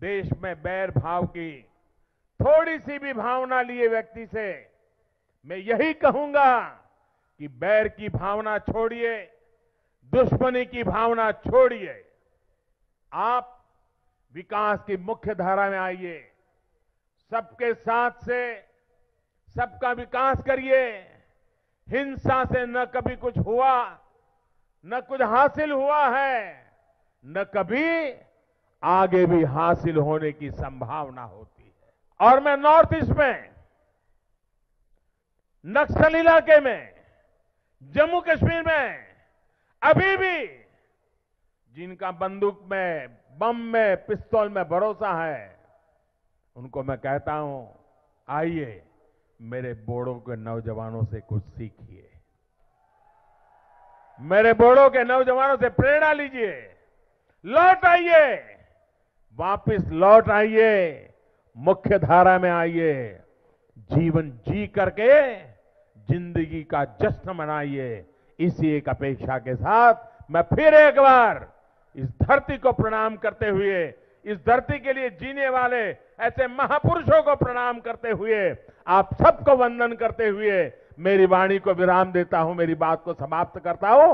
देश में बैर भाव की थोड़ी सी भी भावना लिए व्यक्ति से मैं यही कहूंगा कि बैर की भावना छोड़िए, दुश्मनी की भावना छोड़िए, आप विकास की मुख्य धारा में आइए, सबके साथ से सबका विकास करिए। हिंसा से न कभी कुछ हुआ, न कुछ हासिल हुआ है, न कभी आगे भी हासिल होने की संभावना होती है। और मैं नॉर्थ ईस्ट में, नक्सल इलाके में, जम्मू कश्मीर में अभी भी जिनका बंदूक में, बम में, पिस्तौल में भरोसा है, उनको मैं कहता हूं, आइए मेरे बोडो के नौजवानों से कुछ सीखिए, मेरे बोडो के नौजवानों से प्रेरणा लीजिए, लौट आइए, वापस लौट आइए, मुख्य धारा में आइए, जीवन जी करके जिंदगी का जश्न मनाइए। इसी एक अपेक्षा के साथ मैं फिर एक बार इस धरती को प्रणाम करते हुए, इस धरती के लिए जीने वाले ऐसे महापुरुषों को प्रणाम करते हुए, आप सबको वंदन करते हुए मेरी वाणी को विराम देता हूं, मेरी बात को समाप्त करता हूं।